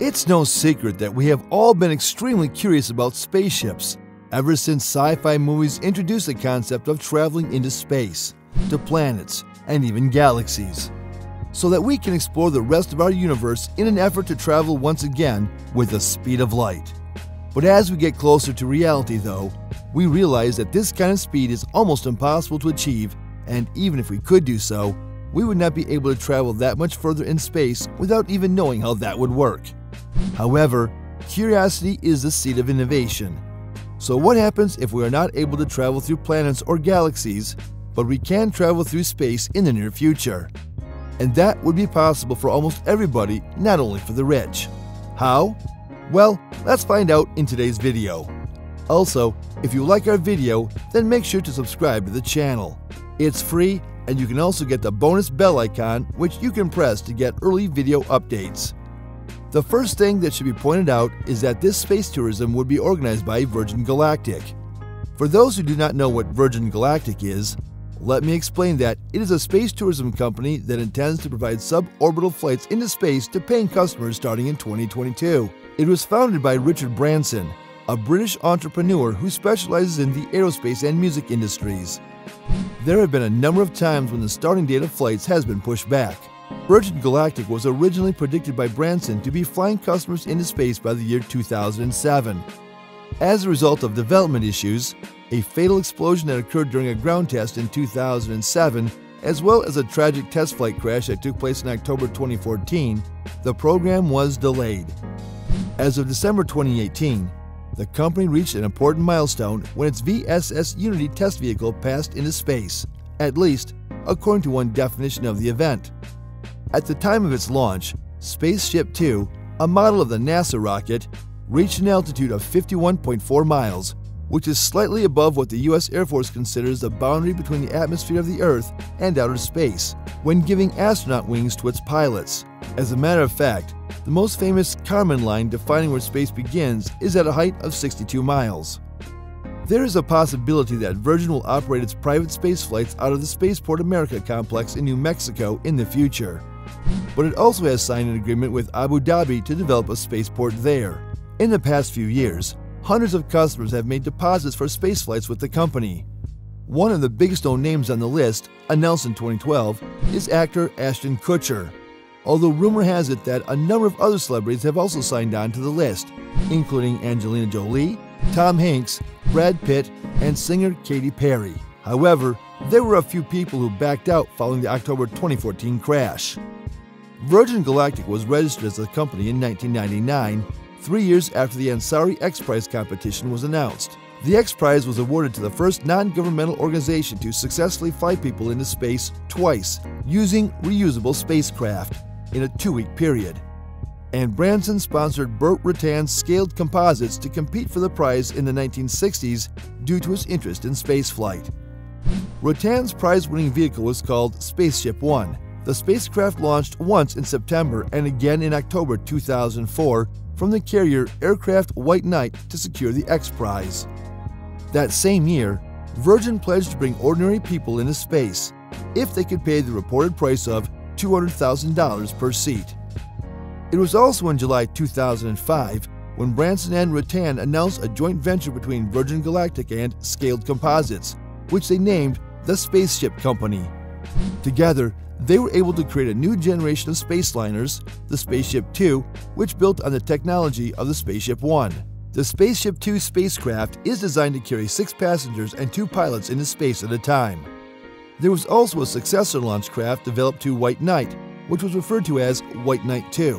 It's no secret that we have all been extremely curious about spaceships, ever since sci-fi movies introduced the concept of traveling into space, to planets, and even galaxies, so that we can explore the rest of our universe in an effort to travel once again with the speed of light. But as we get closer to reality, though, we realize that this kind of speed is almost impossible to achieve, and even if we could do so, we would not be able to travel that much further in space without even knowing how that would work. However, curiosity is the seed of innovation. So what happens if we are not able to travel through planets or galaxies, but we can travel through space in the near future? And that would be possible for almost everybody, not only for the rich. How? Well, let's find out in today's video. Also, if you like our video, then make sure to subscribe to the channel. It's free, and you can also get the bonus bell icon, which you can press to get early video updates. The first thing that should be pointed out is that this space tourism would be organized by Virgin Galactic. For those who do not know what Virgin Galactic is, let me explain that it is a space tourism company that intends to provide suborbital flights into space to paying customers starting in 2022. It was founded by Richard Branson, a British entrepreneur who specializes in the aerospace and music industries. There have been a number of times when the starting date of flights has been pushed back. Virgin Galactic was originally predicted by Branson to be flying customers into space by the year 2007. As a result of development issues, a fatal explosion that occurred during a ground test in 2007, as well as a tragic test flight crash that took place in October 2014, the program was delayed. As of December 2018, the company reached an important milestone when its VSS Unity test vehicle passed into space, at least according to one definition of the event. At the time of its launch, Spaceship 2, a model of the NASA rocket, reached an altitude of 51.4 miles, which is slightly above what the U.S. Air Force considers the boundary between the atmosphere of the Earth and outer space, when giving astronaut wings to its pilots. As a matter of fact, the most famous Kármán line defining where space begins is at a height of 62 miles. There is a possibility that Virgin will operate its private space flights out of the Spaceport America complex in New Mexico in the future. But it also has signed an agreement with Abu Dhabi to develop a spaceport there. In the past few years, hundreds of customers have made deposits for space flights with the company. One of the biggest known names on the list, announced in 2012, is actor Ashton Kutcher. Although rumor has it that a number of other celebrities have also signed on to the list, including Angelina Jolie, Tom Hanks, Brad Pitt, and singer Katy Perry. However, there were a few people who backed out following the October 2014 crash. Virgin Galactic was registered as a company in 1999, 3 years after the Ansari X-Prize competition was announced. The X-Prize was awarded to the first non-governmental organization to successfully fly people into space twice using reusable spacecraft in a 2-week period. And Branson sponsored Burt Rutan's Scaled Composites to compete for the prize in the 1960s due to his interest in spaceflight. Rutan's prize-winning vehicle was called Spaceship One. The spacecraft launched once in September and again in October 2004 from the carrier aircraft White Knight to secure the X-Prize. That same year, Virgin pledged to bring ordinary people into space if they could pay the reported price of $200,000 per seat. It was also in July 2005 when Branson and Rutan announced a joint venture between Virgin Galactic and Scaled Composites, which they named the Spaceship Company. Together, they were able to create a new generation of spaceliners, the Spaceship Two, which built on the technology of the Spaceship One. The Spaceship Two spacecraft is designed to carry 6 passengers and 2 pilots into space at a time. There was also a successor launch craft developed to White Knight, which was referred to as White Knight II.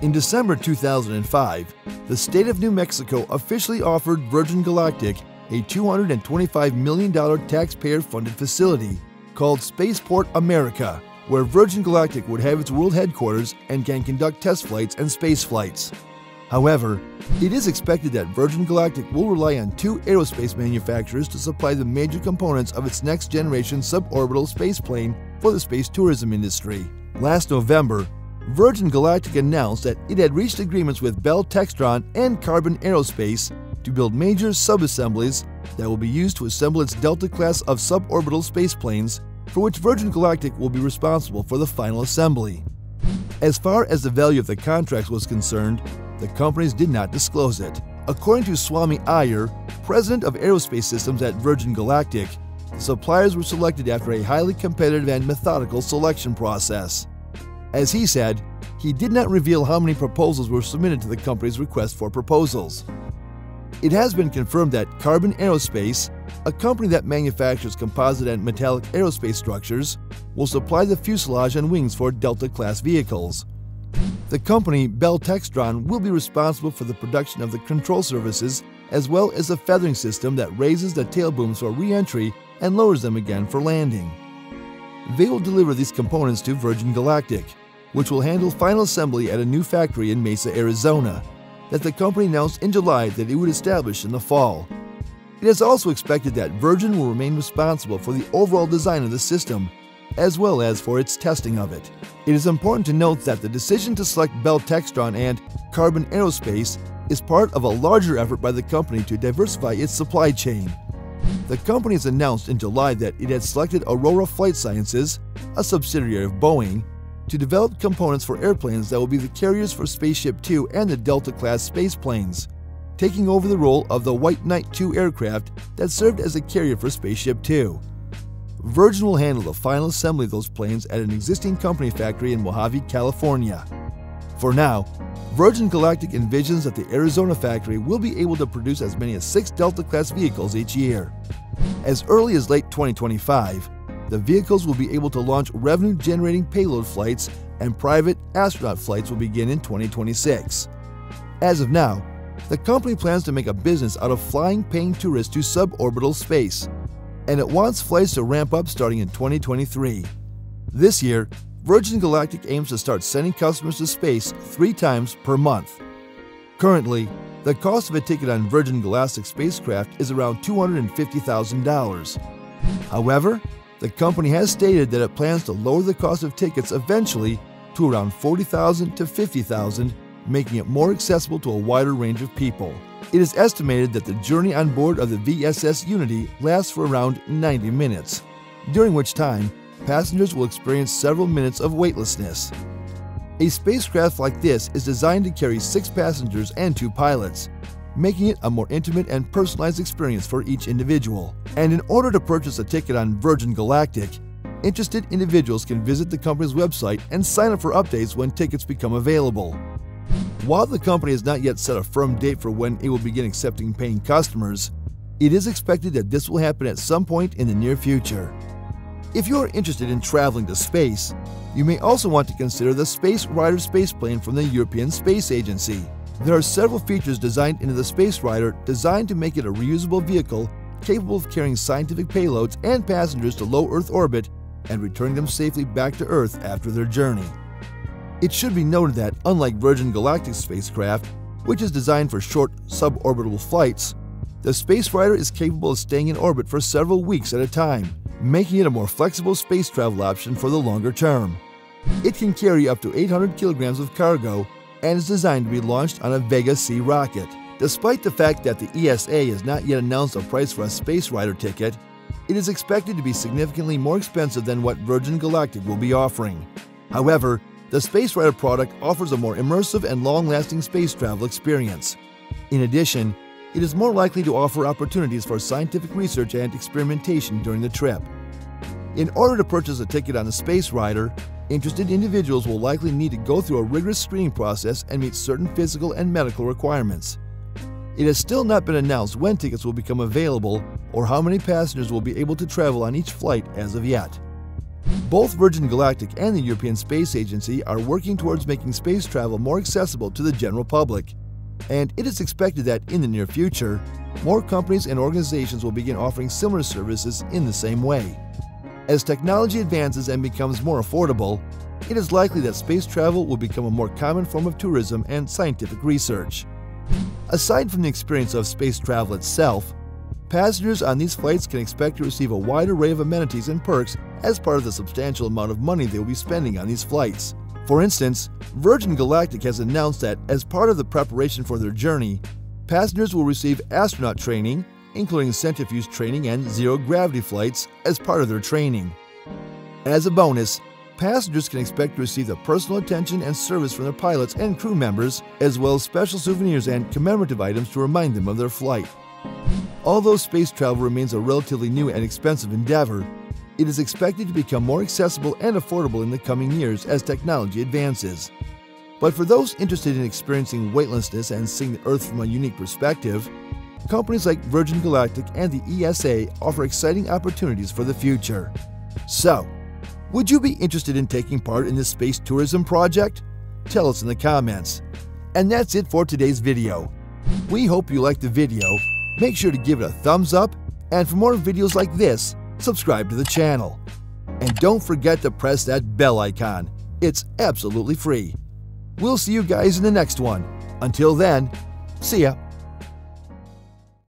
In December 2005, the state of New Mexico officially offered Virgin Galactic a $225 million taxpayer-funded facility called Spaceport America, where Virgin Galactic would have its world headquarters and can conduct test flights and space flights. However, it is expected that Virgin Galactic will rely on 2 aerospace manufacturers to supply the major components of its next-generation suborbital spaceplane for the space tourism industry. Last November, Virgin Galactic announced that it had reached agreements with Bell Textron and Carbon Aerospace to build major subassemblies that will be used to assemble its Delta class of suborbital spaceplanes, for which Virgin Galactic will be responsible for the final assembly. As far as the value of the contracts was concerned, the companies did not disclose it. According to Swami Iyer, president of Aerospace Systems at Virgin Galactic, the suppliers were selected after a highly competitive and methodical selection process. As he said, he did not reveal how many proposals were submitted to the company's request for proposals. It has been confirmed that Carbon Aerospace, a company that manufactures composite and metallic aerospace structures, will supply the fuselage and wings for Delta-class vehicles. The company, Bell Textron, will be responsible for the production of the control surfaces as well as a feathering system that raises the tail booms for re-entry and lowers them again for landing. They will deliver these components to Virgin Galactic, which will handle final assembly at a new factory in Mesa, Arizona, that the company announced in July that it would establish in the fall. It is also expected that Virgin will remain responsible for the overall design of the system, as well as for its testing of it. It is important to note that the decision to select Bell Textron and Carbon Aerospace is part of a larger effort by the company to diversify its supply chain. The company has announced in July that it had selected Aurora Flight Sciences, a subsidiary of Boeing, to develop components for airplanes that will be the carriers for Spaceship Two and the Delta-class space planes, taking over the role of the White Knight II aircraft that served as a carrier for Spaceship Two. Virgin will handle the final assembly of those planes at an existing company factory in Mojave, California. For now, Virgin Galactic envisions that the Arizona factory will be able to produce as many as 6 Delta-class vehicles each year. As early as late 2025, the vehicles will be able to launch revenue-generating payload flights, and private astronaut flights will begin in 2026. As of now, the company plans to make a business out of flying paying tourists to suborbital space, and it wants flights to ramp up starting in 2023. This year, Virgin Galactic aims to start sending customers to space 3 times per month. Currently, the cost of a ticket on Virgin Galactic's spacecraft is around $250,000. However, the company has stated that it plans to lower the cost of tickets eventually to around $40,000 to $50,000, making it more accessible to a wider range of people. It is estimated that the journey on board of the VSS Unity lasts for around 90 minutes, during which time passengers will experience several minutes of weightlessness. A spacecraft like this is designed to carry 6 passengers and 2 pilots, making it a more intimate and personalized experience for each individual. And in order to purchase a ticket on Virgin Galactic, interested individuals can visit the company's website and sign up for updates when tickets become available. While the company has not yet set a firm date for when it will begin accepting paying customers, it is expected that this will happen at some point in the near future. If you are interested in traveling to space, you may also want to consider the Space Rider spaceplane from the European Space Agency. There are several features designed into the Space Rider designed to make it a reusable vehicle capable of carrying scientific payloads and passengers to low Earth orbit and returning them safely back to Earth after their journey. It should be noted that, unlike Virgin Galactic's spacecraft, which is designed for short suborbital flights, the Space Rider is capable of staying in orbit for several weeks at a time, making it a more flexible space travel option for the longer term. It can carry up to 800 kilograms of cargo and is designed to be launched on a Vega C rocket. Despite the fact that the ESA has not yet announced a price for a Space Rider ticket, it is expected to be significantly more expensive than what Virgin Galactic will be offering. However, the Space Rider product offers a more immersive and long-lasting space travel experience. In addition, it is more likely to offer opportunities for scientific research and experimentation during the trip. In order to purchase a ticket on the Space Rider, interested individuals will likely need to go through a rigorous screening process and meet certain physical and medical requirements. It has still not been announced when tickets will become available or how many passengers will be able to travel on each flight as of yet. Both Virgin Galactic and the European Space Agency are working towards making space travel more accessible to the general public, and it is expected that in the near future, more companies and organizations will begin offering similar services in the same way. As technology advances and becomes more affordable, it is likely that space travel will become a more common form of tourism and scientific research. Aside from the experience of space travel itself, passengers on these flights can expect to receive a wide array of amenities and perks as part of the substantial amount of money they will be spending on these flights. For instance, Virgin Galactic has announced that as part of the preparation for their journey, passengers will receive astronaut training, including centrifuge training and zero-gravity flights as part of their training. As a bonus, passengers can expect to receive the personal attention and service from their pilots and crew members, as well as special souvenirs and commemorative items to remind them of their flight. Although space travel remains a relatively new and expensive endeavor, it is expected to become more accessible and affordable in the coming years as technology advances. But for those interested in experiencing weightlessness and seeing the Earth from a unique perspective, companies like Virgin Galactic and the ESA offer exciting opportunities for the future. So, would you be interested in taking part in this space tourism project? Tell us in the comments. And that's it for today's video. We hope you liked the video. Make sure to give it a thumbs up, and for more videos like this, subscribe to the channel. And don't forget to press that bell icon. It's absolutely free. We'll see you guys in the next one. Until then, see ya.